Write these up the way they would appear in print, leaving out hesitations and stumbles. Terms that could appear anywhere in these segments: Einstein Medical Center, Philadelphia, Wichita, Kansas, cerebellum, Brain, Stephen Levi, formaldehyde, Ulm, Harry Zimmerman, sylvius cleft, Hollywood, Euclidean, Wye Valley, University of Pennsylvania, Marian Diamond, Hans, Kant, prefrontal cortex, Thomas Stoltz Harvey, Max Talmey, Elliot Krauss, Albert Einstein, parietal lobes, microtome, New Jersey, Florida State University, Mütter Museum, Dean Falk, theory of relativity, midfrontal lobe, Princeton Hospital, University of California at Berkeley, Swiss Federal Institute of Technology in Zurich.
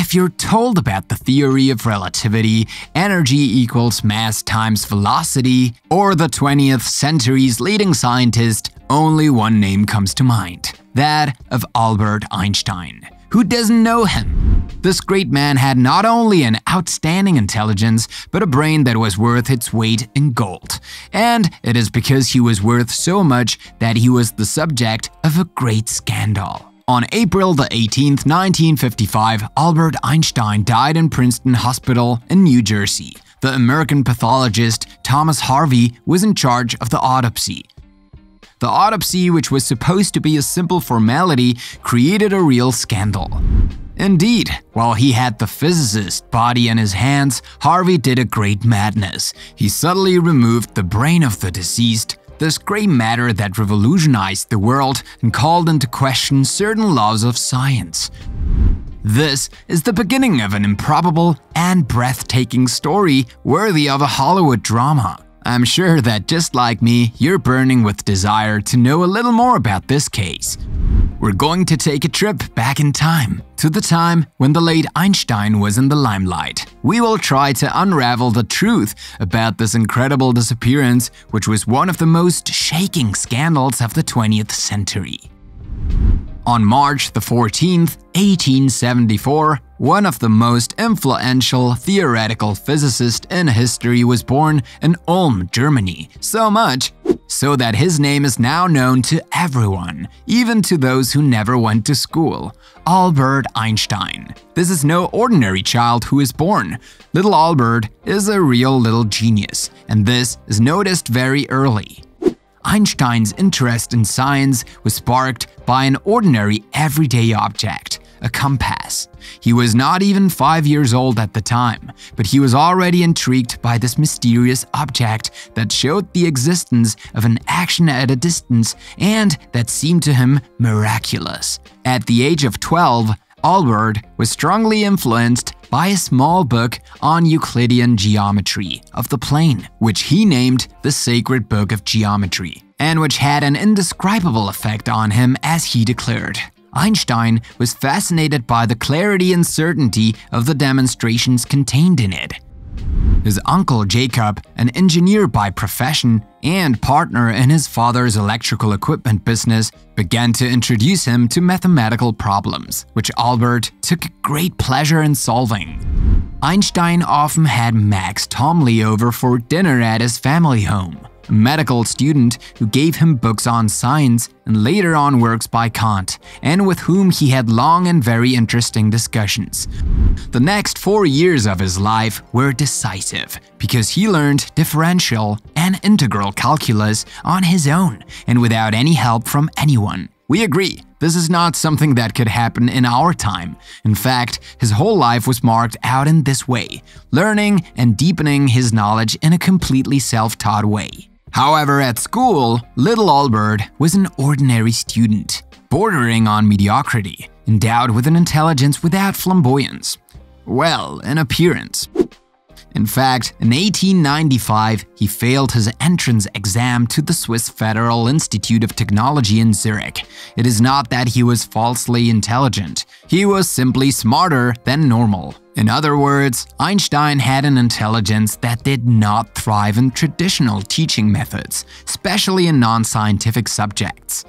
If you're told about the theory of relativity, energy equals mass times velocity, or the 20th century's leading scientist, only one name comes to mind. That of Albert Einstein. Who doesn't know him? This great man had not only an outstanding intelligence, but a brain that was worth its weight in gold. And it is because he was worth so much that he was the subject of a great scandal. On April 18, 1955, Albert Einstein died in Princeton Hospital in New Jersey. The American pathologist Thomas Harvey was in charge of the autopsy. The autopsy, which was supposed to be a simple formality, created a real scandal. Indeed, while he had the physicist's body in his hands, Harvey did a great madness. He subtly removed the brain of the deceased, this gray matter that revolutionized the world and called into question certain laws of science. This is the beginning of an improbable and breathtaking story worthy of a Hollywood drama. I'm sure that just like me, you're burning with desire to know a little more about this case. We're going to take a trip back in time, to the time when the late Einstein was in the limelight. We will try to unravel the truth about this incredible disappearance, which was one of the most shaking scandals of the 20th century. On March 14, 1874, one of the most influential theoretical physicists in history was born in Ulm, Germany. So much so that his name is now known to everyone, even to those who never went to school. Albert Einstein. This is no ordinary child who is born. Little Albert is a real little genius, and this is noticed very early. Einstein's interest in science was sparked by an ordinary everyday object. A compass. He was not even 5 years old at the time, but he was already intrigued by this mysterious object that showed the existence of an action at a distance and that seemed to him miraculous. At the age of 12, Albert was strongly influenced by a small book on Euclidean geometry of the plane, which he named the Sacred Book of Geometry, and which had an indescribable effect on him, as he declared. Einstein was fascinated by the clarity and certainty of the demonstrations contained in it. His uncle Jacob, an engineer by profession and partner in his father's electrical equipment business, began to introduce him to mathematical problems, which Albert took great pleasure in solving. Einstein often had Max Talmey over for dinner at his family home, a medical student who gave him books on science and later on works by Kant, and with whom he had long and very interesting discussions. The next 4 years of his life were decisive, because he learned differential and integral calculus on his own and without any help from anyone. We agree, this is not something that could happen in our time. In fact, his whole life was marked out in this way, learning and deepening his knowledge in a completely self-taught way. However, at school, little Albert was an ordinary student, bordering on mediocrity, endowed with an intelligence without flamboyance. Well, in appearance. In fact, in 1895, he failed his entrance exam to the Swiss Federal Institute of Technology in Zurich. It is not that he was falsely intelligent. He was simply smarter than normal. In other words, Einstein had an intelligence that did not thrive in traditional teaching methods, especially in non-scientific subjects.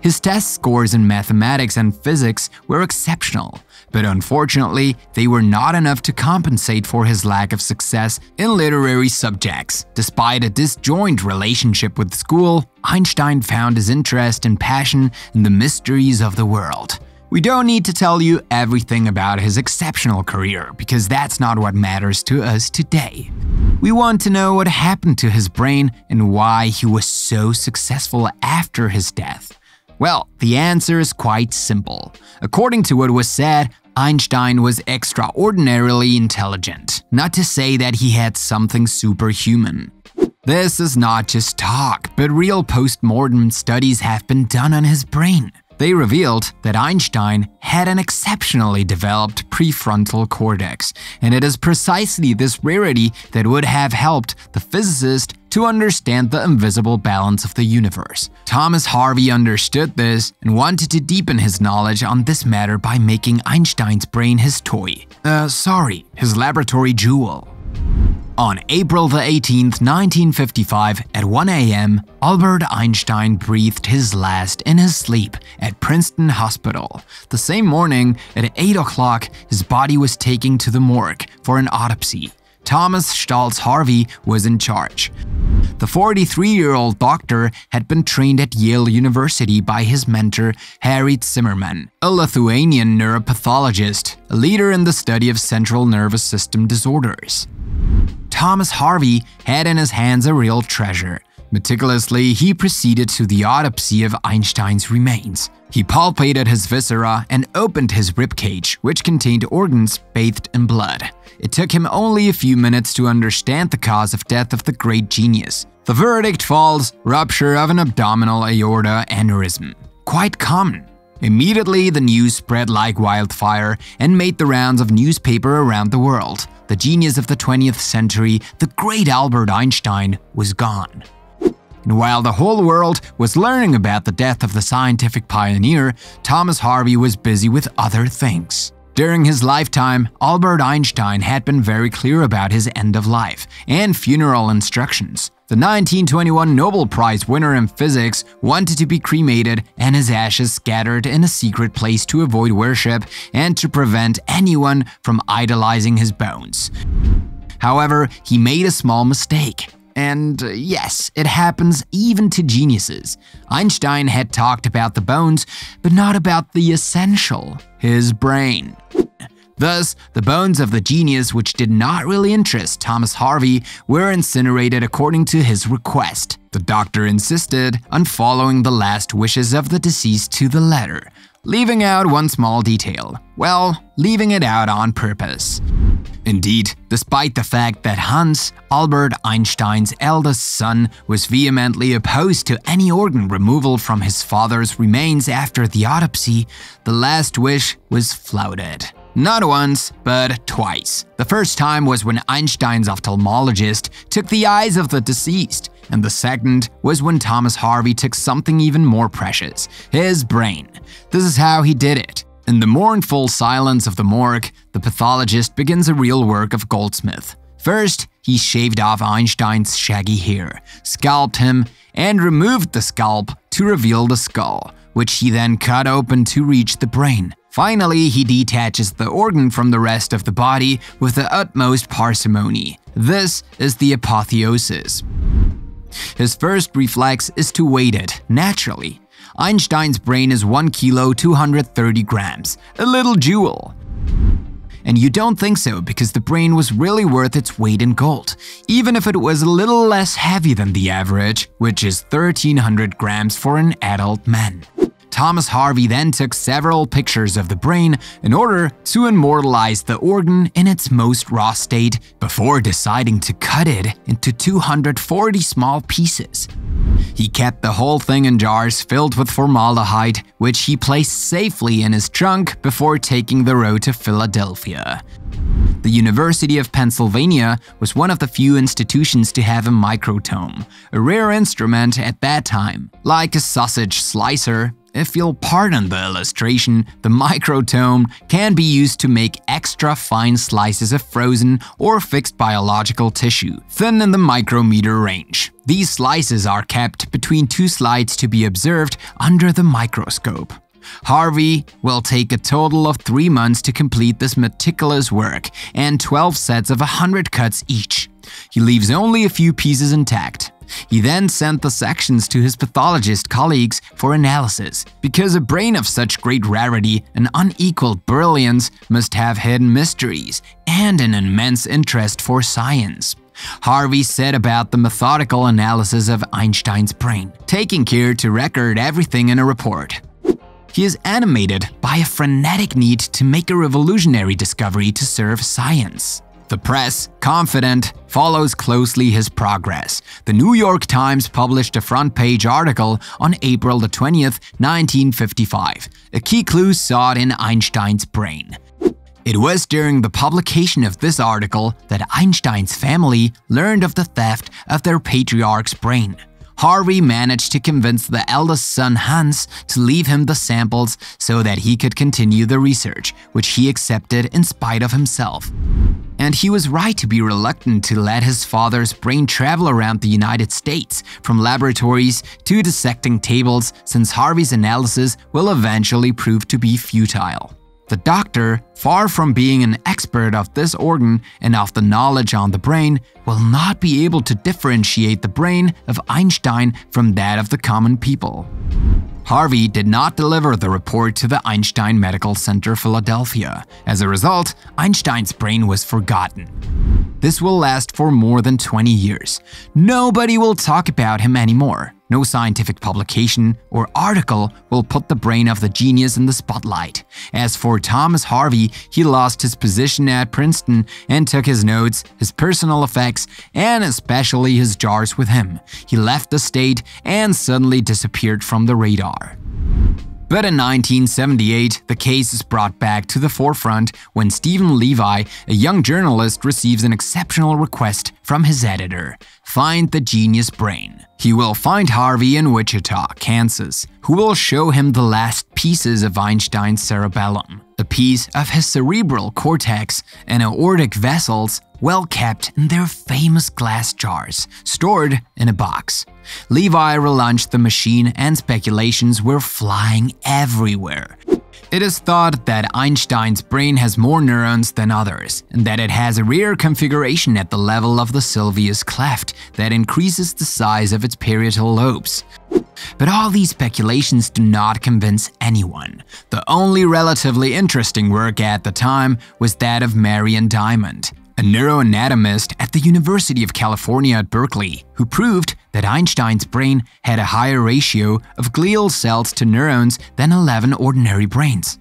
His test scores in mathematics and physics were exceptional, but unfortunately, they were not enough to compensate for his lack of success in literary subjects. Despite a disjointed relationship with school, Einstein found his interest and passion in the mysteries of the world. We don't need to tell you everything about his exceptional career, because that's not what matters to us today. We want to know what happened to his brain and why he was so successful after his death. Well, the answer is quite simple. According to what was said, Einstein was extraordinarily intelligent, not to say that he had something superhuman. This is not just talk, but real post-mortem studies have been done on his brain. They revealed that Einstein had an exceptionally developed prefrontal cortex, and it is precisely this rarity that would have helped the physicist to understand the invisible balance of the universe. Thomas Harvey understood this and wanted to deepen his knowledge on this matter by making Einstein's brain his toy. His laboratory jewel. On April the 18th, 1955, at 1 a.m., Albert Einstein breathed his last in his sleep at Princeton Hospital. The same morning, at 8 o'clock, his body was taken to the morgue for an autopsy. Thomas Stoltz Harvey was in charge. The 43-year-old doctor had been trained at Yale University by his mentor Harry Zimmerman, a Lithuanian neuropathologist, a leader in the study of central nervous system disorders. Thomas Harvey had in his hands a real treasure. Meticulously, he proceeded to the autopsy of Einstein's remains. He palpated his viscera and opened his ribcage, which contained organs bathed in blood. It took him only a few minutes to understand the cause of death of the great genius. The verdict falls: rupture of an abdominal aorta aneurysm. Quite common. Immediately, the news spread like wildfire and made the rounds of newspapers around the world. The genius of the 20th century, the great Albert Einstein, was gone. And while the whole world was learning about the death of the scientific pioneer, Thomas Harvey was busy with other things. During his lifetime, Albert Einstein had been very clear about his end of life and funeral instructions. The 1921 Nobel Prize winner in physics wanted to be cremated and his ashes scattered in a secret place to avoid worship and to prevent anyone from idolizing his bones. However, he made a small mistake. And yes, it happens even to geniuses. Einstein had talked about the bones, but not about the essential, his brain. Thus, the bones of the genius, which did not really interest Thomas Harvey, were incinerated according to his request. The doctor insisted on following the last wishes of the deceased to the letter, leaving out one small detail. Well, leaving it out on purpose. Indeed, despite the fact that Hans, Albert Einstein's eldest son, was vehemently opposed to any organ removal from his father's remains after the autopsy, the last wish was flouted. Not once, but twice. The first time was when Einstein's ophthalmologist took the eyes of the deceased, and the second was when Thomas Harvey took something even more precious, his brain. This is how he did it. In the mournful silence of the morgue, the pathologist begins a real work of goldsmith. First, he shaved off Einstein's shaggy hair, scalped him, and removed the scalp to reveal the skull, which he then cut open to reach the brain. Finally, he detaches the organ from the rest of the body with the utmost parsimony. This is the apotheosis. His first reflex is to weigh it, naturally. Einstein's brain is 1 kilo 230 grams, a little jewel. And you don't think so, because the brain was really worth its weight in gold, even if it was a little less heavy than the average, which is 1,300 grams for an adult man. Thomas Harvey then took several pictures of the brain in order to immortalize the organ in its most raw state before deciding to cut it into 240 small pieces. He kept the whole thing in jars filled with formaldehyde, which he placed safely in his trunk before taking the road to Philadelphia. The University of Pennsylvania was one of the few institutions to have a microtome, a rare instrument at that time. Like a sausage slicer, if you'll pardon the illustration, the microtome can be used to make extra fine slices of frozen or fixed biological tissue, thin in the micrometer range. These slices are kept between two slides to be observed under the microscope. Harvey will take a total of 3 months to complete this meticulous work and 12 sets of 100 cuts each. He leaves only a few pieces intact. He then sent the sections to his pathologist colleagues for analysis, because a brain of such great rarity and unequaled brilliance must have hidden mysteries and an immense interest for science. Harvey set about the methodical analysis of Einstein's brain, taking care to record everything in a report. He is animated by a frenetic need to make a revolutionary discovery to serve science. The press, confident, follows closely his progress. The New York Times published a front-page article on April 20, 1955. A key clue sought in Einstein's brain. It was during the publication of this article that Einstein's family learned of the theft of their patriarch's brain. Harvey managed to convince the eldest son Hans to leave him the samples so that he could continue the research, which he accepted in spite of himself. And he was right to be reluctant to let his father's brain travel around the United States, from laboratories to dissecting tables, since Harvey's analysis will eventually prove to be futile. The doctor, far from being an expert of this organ and of the knowledge on the brain, will not be able to differentiate the brain of Einstein from that of the common people. Harvey did not deliver the report to the Einstein Medical Center, Philadelphia. As a result, Einstein's brain was forgotten. This will last for more than 20 years. Nobody will talk about him anymore. No scientific publication or article will put the brain of the genius in the spotlight. As for Thomas Harvey, he lost his position at Princeton and took his notes, his personal effects, and especially his jars with him. He left the state and suddenly disappeared from the radar. But in 1978, the case is brought back to the forefront when Stephen Levi, a young journalist, receives an exceptional request from his editor: find the genius brain. He will find Harvey in Wichita, Kansas, who will show him the last pieces of Einstein's cerebellum, a piece of his cerebral cortex and aortic vessels well kept in their famous glass jars, stored in a box. Levi relaunched the machine and speculations were flying everywhere. It is thought that Einstein's brain has more neurons than others, and that it has a rare configuration at the level of the sylvius cleft that increases the size of its parietal lobes. But all these speculations do not convince anyone. The only relatively interesting work at the time was that of Marian Diamond, a neuroanatomist at the University of California at Berkeley, who proved that Einstein's brain had a higher ratio of glial cells to neurons than 11 ordinary brains.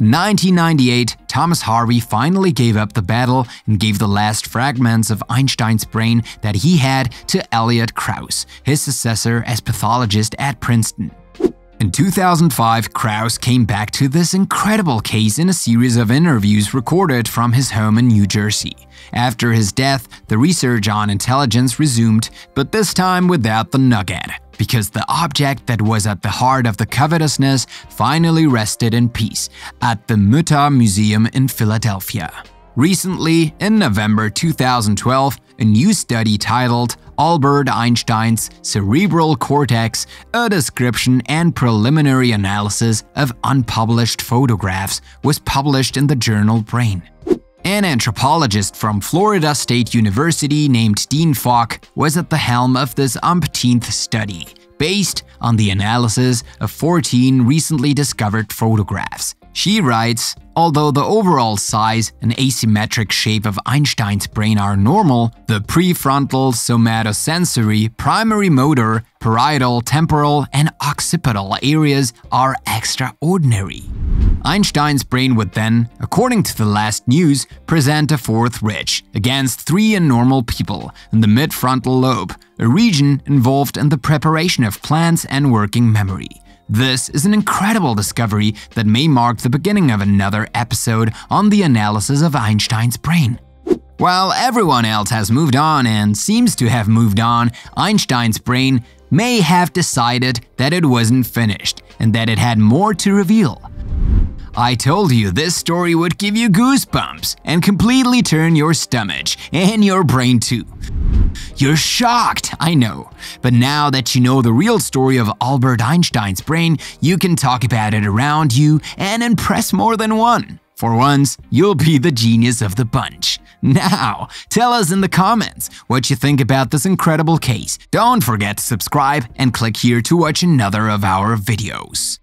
In 1998, Thomas Harvey finally gave up the battle and gave the last fragments of Einstein's brain that he had to Elliot Krauss, his successor as pathologist at Princeton. In 2005, Krauss came back to this incredible case in a series of interviews recorded from his home in New Jersey. After his death, the research on intelligence resumed, but this time without the nugget, because the object that was at the heart of the covetousness finally rested in peace at the Mütter Museum in Philadelphia. Recently, in November 2012, a new study titled Albert Einstein's Cerebral Cortex, a description and preliminary analysis of unpublished photographs, was published in the journal Brain. An anthropologist from Florida State University named Dean Falk was at the helm of this umpteenth study, based on the analysis of 14 recently discovered photographs. She writes, although the overall size and asymmetric shape of Einstein's brain are normal, the prefrontal, somatosensory, primary motor, parietal, temporal, and occipital areas are extraordinary. Einstein's brain would then, according to the last news, present a fourth ridge against three abnormal people in the midfrontal lobe, a region involved in the preparation of plans and working memory. This is an incredible discovery that may mark the beginning of another episode on the analysis of Einstein's brain. While everyone else has moved on and seems to have moved on, Einstein's brain may have decided that it wasn't finished and that it had more to reveal. I told you this story would give you goosebumps and completely turn your stomach and your brain too. You're shocked, I know. But now that you know the real story of Albert Einstein's brain, you can talk about it around you and impress more than one. For once, you'll be the genius of the bunch. Now, tell us in the comments what you think about this incredible case. Don't forget to subscribe and click here to watch another of our videos.